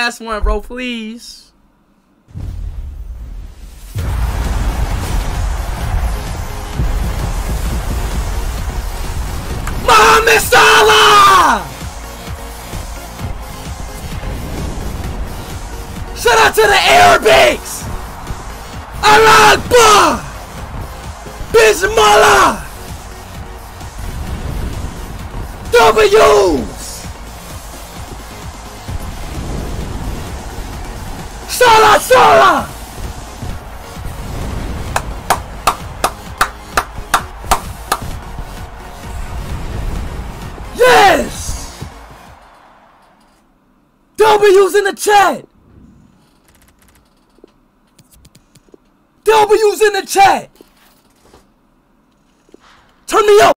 Last one, bro, please. Mohamed Salah! Shout out to the Arabics! Allah Akbar! Bismillah! W! Salah, Salah! Yes! W's in the chat! W's in the chat! Turn me up!